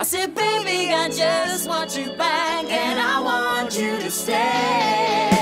I said, baby, I just want you back, and I want you to stay.